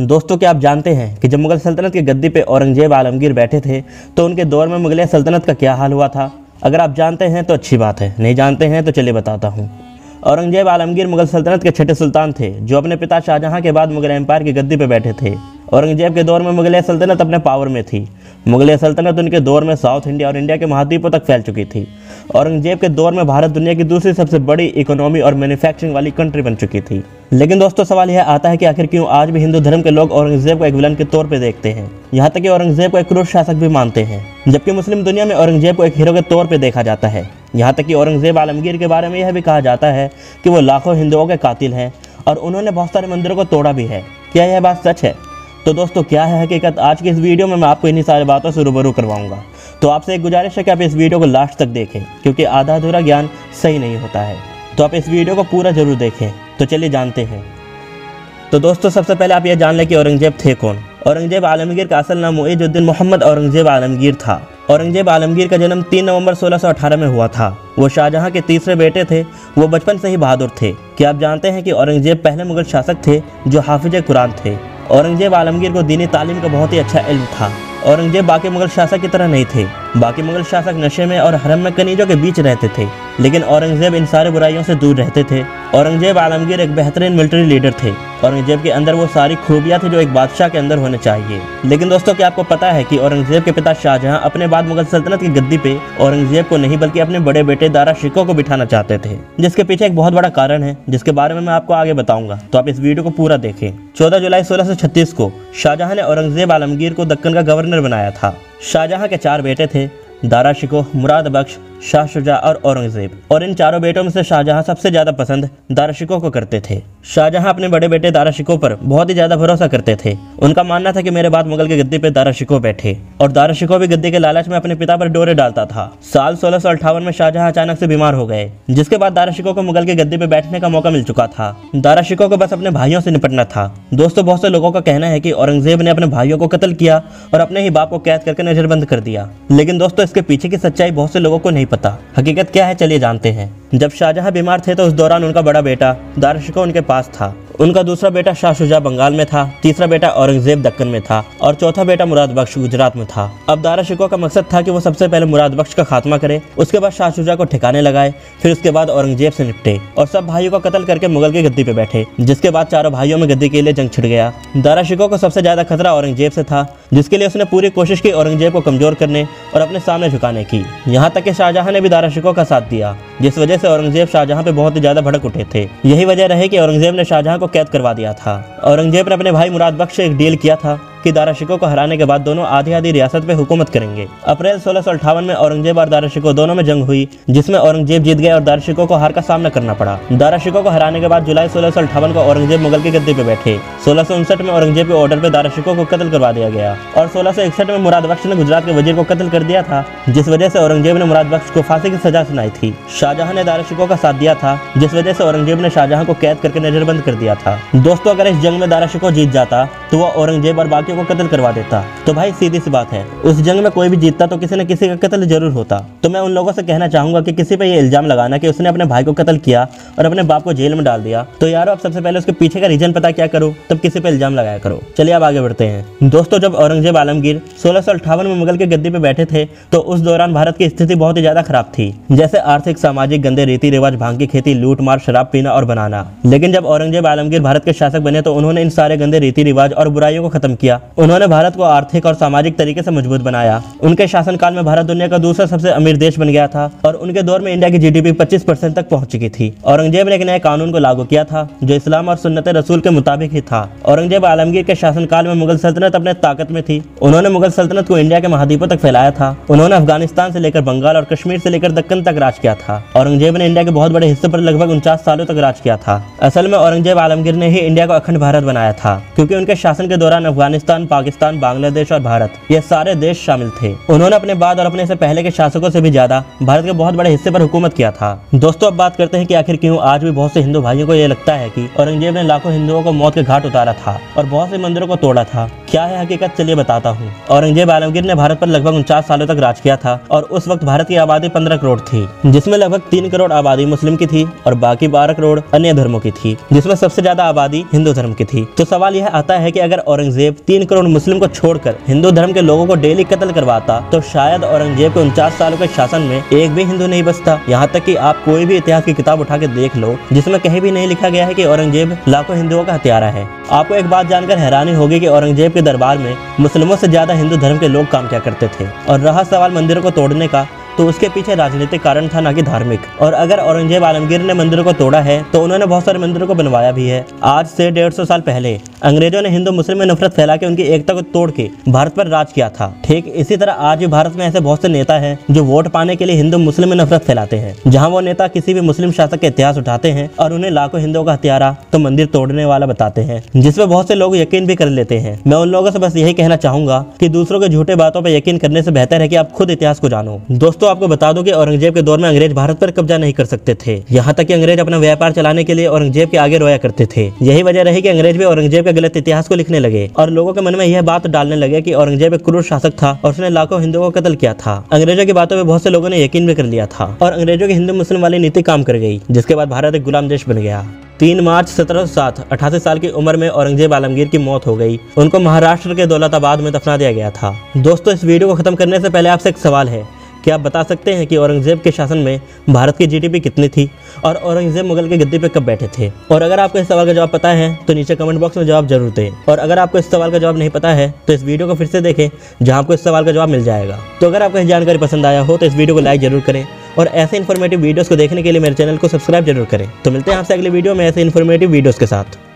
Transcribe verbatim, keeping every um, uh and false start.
दोस्तों, क्या आप जानते हैं कि जब मुग़ल सल्तनत के गद्दी पे औरंगज़ेब आलमगीर बैठे थे तो उनके दौर में मुग़ल सल्तनत का क्या हाल हुआ था? अगर आप जानते हैं तो अच्छी बात है, नहीं जानते हैं तो चलिए बताता हूँ। औरंगज़ेब आलमगीर मुग़ल सल्तनत के छठे सुल्तान थे जो अपने पिता शाहजहां के बाद मुग़ल एम्पायर की गद्दी पर बैठे थे। औरंगज़ेब के दौर में मुग़ल सल्तनत अपने पावर में थी। मुग़ल सल्तनत उनके दौर में साउथ इंडिया और इंडिया के महाद्वीपों तक फैल चुकी थी। औरंगज़ेब के दौर में भारत दुनिया की दूसरी सबसे बड़ी इकोनॉमी और मैन्युफैक्चरिंग वाली कंट्री बन चुकी थी। लेकिन दोस्तों, सवाल यह आता है कि आखिर क्यों आज भी हिंदू धर्म के लोग औरंगज़ेब को एक विलन के तौर पर देखते हैं, यहाँ तक कि औरंगज़ेब को एक क्रूर शासक भी मानते हैं, जबकि मुस्लिम दुनिया में औरंगज़ेब को एक हीरो के तौर पर देखा जाता है। यहाँ तक कि औरंगज़ेब आलमगीर के बारे में यह भी कहा जाता है कि वो लाखों हिंदुओं के कातिल हैं और उन्होंने बहुत सारे मंदिरों को तोड़ा भी है। क्या यह बात सच है? तो दोस्तों, क्या है हकीकत, आज की इस वीडियो में मैं आपको इन्हीं सारी बातों से रूबरू करवाऊंगा। तो आपसे एक गुजारिश है कि आप इस वीडियो को लास्ट तक देखें, क्योंकि आधा अधूरा ज्ञान सही नहीं होता है, तो आप इस वीडियो को पूरा जरूर देखें। तो चलिए जानते हैं। तो दोस्तों, सबसे पहले आप यह जान लें कि औरंगज़ेब थे कौन। औरंगज़ेब आलमगीर का असल नाम मुइजुद्दीन मोहम्मद औरंगज़ेब आलमगीर था। औरंगज़ेब आलमगीर का जन्म तीन नवंबर सोलह सौ अठारह में हुआ था। वो शाहजहां के तीसरे बेटे थे। वो बचपन से ही बहादुर थे। क्या आप जानते हैं कि औरंगज़ेब पहले मुग़ल शासक थे जो हाफिज कुरान थे। औरंगज़ेब आलमगीर को दीनी तालीम का बहुत ही अच्छा इल्म था। औरंगज़ेब बाकी मुग़ल शासक की तरह नहीं थे। बाकी मुग़ल शासक नशे में और हरम में कनीजों के बीच रहते थे, लेकिन औरंगज़ेब इन सारी बुराइयों से दूर रहते थे। औरंगज़ेब आलमगीर एक बेहतरीन मिलिट्री लीडर थे। औरंगज़ेब के अंदर वो सारी खूबियाँ थी जो एक बादशाह के अंदर होने चाहिए। लेकिन दोस्तों, क्या आपको पता है कि औरंगज़ेब के पिता शाहजहां अपने बाद मुग़ल सल्तनत की गद्दी पे औरंगज़ेब को नहीं बल्कि अपने बड़े बेटे दारा शिको को बिठाना चाहते थे, जिसके पीछे एक बहुत बड़ा कारण है जिसके बारे में मैं आपको आगे बताऊंगा। तो आप इस वीडियो को पूरा देखें। चौदह जुलाई सोलह सौ छत्तीस को शाहजहां ने औरंगज़ेब आलमगीर को दक्कन का गवर्नर बनाया था। शाहजहां के चार बेटे थे, दारा शिको, मुराद बख्श, शाहसूजा और औरंगज़ेब, और इन चारों बेटों में से शाहजहां सबसे ज़्यादा पसंद दारा शिको को करते थे। शाहजहां अपने बड़े बेटे दारा शिको पर बहुत ही ज़्यादा भरोसा करते थे। उनका मानना था कि मेरे बाद मुग़ल के गद्दी पर दारा शिको बैठे, और दारा शिको भी गद्दी के लालच में अपने पिता पर डोरे डालता था। साल सोलह सौ अट्ठावन में शाहजहां अचानक से बीमार हो गए, जिसके बाद दारा शिको को मुग़ल के गद्दी पर बैठने का मौका मिल चुका था। दारा शिको को बस अपने भाइयों से निपटना था। दोस्तों, बहुत से लोगों का कहना है कि औरंगज़ेब ने अपने भाइयों को कत्ल किया और अपने ही बाप को कैद करके नजरबंद कर दिया, लेकिन दोस्तों इसके पीछे की सच्चाई बहुत से लोगों को नहीं पता। हकीकत क्या है, चलिए जानते हैं। जब शाहजहां बीमार थे तो उस दौरान उनका बड़ा बेटा दारा शिको उनके पास था। उनका दूसरा बेटा शाहसूजा बंगाल में था, तीसरा बेटा औरंगज़ेब दक्कन में था और चौथा बेटा मुराद बख्श गुजरात में था। अब दारा शिको का मकसद था कि वो सबसे पहले मुराद बख्श का खात्मा करे, उसके बाद शाहसूजा को ठिकाने लगाए, फिर उसके बाद औरंगज़ेब से निपटे और सब भाइयों का कत्ल करके मुग़ल की गद्दी पर बैठे, जिसके बाद चारों भाइयों में गद्दी के लिए जंग छिड़ गया। दारा शिको को सबसे ज़्यादा खतरा औरंगज़ेब से था, जिसके लिए उसने पूरी कोशिश की औरंगज़ेब को कमज़ोर करने और अपने सामने झुकाने की। यहाँ तक कि शाहजहां ने भी दारा शिको का साथ दिया, जिस वजह से औरंगज़ेब शाहजहां पे बहुत ही ज़्यादा भड़क उठे थे। यही वजह रही कि औरंगज़ेब ने शाहजहां को कैद करवा दिया था। औरंगज़ेब ने अपने भाई मुराद बख्श से एक डील किया था कि दारा शिको को हराने के बाद दोनों आधी आधी रियासत पे हुकूमत करेंगे। अप्रैल सोलह सौ अट्ठावन में औरंगज़ेब और दारा शिको दोनों में जंग हुई, जिसमें औरंगज़ेब जीत गए और दारा शिको को हार का सामना करना पड़ा। दारा शिको को हराने के बाद जुलाई सोलह सौ अट्ठावन को औरंगज़ेब मुगल के गद्दी पे बैठे। सोलह सौ उनसठ में औरंगज़ेब के ऑर्डर पे दारा शिको को कत्ल करवा दिया गया और सोलह सौ इकसठ में मुराद बख्श ने गुजरात के वजीर को कत्ल कर दिया था, जिस वजह से औरंगज़ेब ने मुराद बख्श को फांसी की सजा सुनाई थी। शाहजहां ने दारा शिको का साथ दिया था, जिस वजह से औरंगज़ेब ने शाहजहां को कैद करके नजरबंद कर दिया था। दोस्तों, अगर इस जंग में दारा शिको जीत जाता तो वह औरंगज़ेब और बाकी को कत्ल करवा देता। तो भाई सीधी सी बात है, उस जंग में कोई भी जीतता तो किसी न किसी का कत्ल जरूर होता। तो मैं उन लोगों से कहना चाहूंगा कि किसी पे ये इल्जाम लगाना कि उसने अपने भाई को कत्ल किया और अपने बाप को जेल में डाल दिया, तो यारो आप सबसे पहले उसके पीछे का रीजन पता क्या करो, तब किसी पे इल्जाम लगाया करो। चलिए अब आगे बढ़ते हैं। दोस्तों, जब औरंगज़ेब आलमगीर सोलह सौ अट्ठावन में मुगल के गद्दी पे बैठे थे तो उस दौरान भारत की स्थिति बहुत ही ज्यादा खराब थी, जैसे आर्थिक, सामाजिक, गंदे रीति रिवाज, भांग की खेती, लूट मार, शराब पीना और बनाना। लेकिन जब औरंगज़ेब आलमगीर भारत के शासक बने तो उन्होंने इन सारे गंदे रीति रिवाज और बुराइयों को खत्म किया। उन्होंने भारत को आर्थिक और सामाजिक तरीके से मजबूत बनाया। उनके शासनकाल में भारत दुनिया का दूसरा सबसे अमीर देश बन गया था और उनके दौर में इंडिया की जीडीपी पच्चीस परसेंट तक पहुंच चुकी थी। औरंगज़ेब ने एक नए कानून को लागू किया था जो इस्लाम और सुन्नत रसूल के मुताबिक ही था। औरंगज़ेब आलमगीर के शासनकाल में मुगल सल्तनत अपने ताकत में थी। उन्होंने मुगल सल्तनत को इंडिया के महाद्वीपों तक फैलाया था। उन्होंने अफगानिस्तान से लेकर बंगाल और कश्मीर से लेकर दक्कन तक राज किया था। औरंगज़ेब ने इंडिया के बहुत बड़े हिस्से पर लगभग उनचास सालों तक राज किया था। असल में औरंगज़ेब आलमगीर ने ही इंडिया को अखंड भारत बनाया था, क्योंकि उनके शासन के दौरान अफगानिस्तान, पाकिस्तान, बांग्लादेश और भारत ये सारे देश शामिल थे। उन्होंने अपने बाद और अपने से पहले के शासकों से भी ज्यादा भारत के बहुत बड़े हिस्से पर हुकूमत किया था। दोस्तों, अब बात करते हैं कि आखिर क्यों आज भी बहुत से हिंदू भाइयों को यह लगता है कि औरंगज़ेब ने लाखों हिंदुओं को मौत के घाट उतारा था और बहुत से मंदिरों को तोड़ा था। क्या है हकीकत, चलिए बताता हूँ। औरंगजेब आलमगीर ने भारत पर लगभग उनचास सालों तक राज किया था और उस वक्त भारत की आबादी पंद्रह करोड़ थी, जिसमें लगभग तीन करोड़ आबादी मुस्लिम की थी और बाकी बारह करोड़ अन्य धर्मों की थी, जिसमें सबसे ज्यादा आबादी हिंदू धर्म की थी। तो सवाल यह आता है कि अगर औरंगजेब तीन करोड़ मुस्लिम को छोड़कर हिंदू धर्म के लोगों को डेली कत्ल करवाता तो शायद औरंगजेब के उनचास सालों के शासन में एक भी हिंदू नहीं बचता। यहाँ तक कि आप कोई भी इतिहास की किताब उठा के देख लो, जिसमें कहीं भी नहीं लिखा गया है कि औरंगजेब लाखों हिंदुओं का हत्यारा है। आपको एक बात जानकर हैरानी होगी कि औरंगजेब के दरबार में मुस्लिमों से ज्यादा हिंदू धर्म के लोग काम किया करते थे। और रहा सवाल मंदिरों को तोड़ने का, तो उसके पीछे राजनीतिक कारण था, ना कि धार्मिक। और अगर औरंगजेब आलमगीर ने मंदिरों को तोड़ा है तो उन्होंने बहुत सारे मंदिरों को बनवाया भी है। आज से डेढ़ सौ साल पहले अंग्रेजों ने हिंदू मुस्लिम में नफरत फैला के उनकी एकता को तोड़ के भारत पर राज किया था। ठीक इसी तरह आज भी भारत में ऐसे बहुत से नेता हैं जो वोट पाने के लिए हिंदू मुस्लिम में नफरत फैलाते हैं। जहाँ वो नेता किसी भी मुस्लिम शासक का इतिहास उठाते हैं और उन्हें लाखों हिंदुओं का हत्यारा तो मंदिर तोड़ने वाला बताते हैं, जिसपे बहुत से लोग यकीन भी कर लेते हैं। मैं उन लोगों से बस यही कहना चाहूंगा कि दूसरों के झूठे बातों पर यकीन करने से बेहतर है कि आप खुद इतिहास को जानो। दोस्तों आपको बता दूं कि औरंगजेब के दौर में अंग्रेज भारत पर कब्जा नहीं कर सकते थे। यहाँ तक कि अंग्रेज अपना व्यापार चलाने के लिए औरंगजेब के आगे रोया करते थे। यही वजह रही कि अंग्रेज भी औरंगजेब के गलत इतिहास को लिखने लगे और लोगों के मन में यह बात डालने लगे कि औरंगजेब एक क्रूर शासक था और उसने लाखों हिंदुओं का कत्ल किया था। अंग्रेजों की बातों पर बहुत से लोगों ने यकीन भी कर लिया था और अंग्रेजों की हिंदू मुस्लिम वाली नीति काम कर गई, जिसके बाद भारत एक गुलाम देश बन गया। तीन मार्च सत्रह सौ सात अठासी साल की उम्र में औरंगजेब आलमगीर की मौत हो गई। उनको महाराष्ट्र के दौलताबाद में दफना दिया गया था। दोस्तों इस वीडियो को खत्म करने से पहले आपसे एक सवाल है, क्या आप बता सकते हैं कि औरंगजेब के शासन में भारत की जीडीपी कितनी थी और औरंगजेब मुगल के गद्दी पे कब बैठे थे? और अगर आपको इस सवाल का जवाब पता है तो नीचे कमेंट बॉक्स में जवाब जरूर दें। और अगर आपको इस सवाल का जवाब नहीं पता है तो इस वीडियो को फिर से देखें, जहां आपको इस सवाल का जवाब मिल जाएगा। तो अगर आपको यह जानकारी पसंद आया हो तो इस वीडियो को लाइक जरूर करें और ऐसे इन्फॉर्मेटिव वीडियोस को देखने के लिए मेरे चैनल को सब्सक्राइब जरूर करें। तो मिलते हैं आपसे अगले वीडियो में ऐसे इन्फॉर्मेटिव वीडियोस के साथ।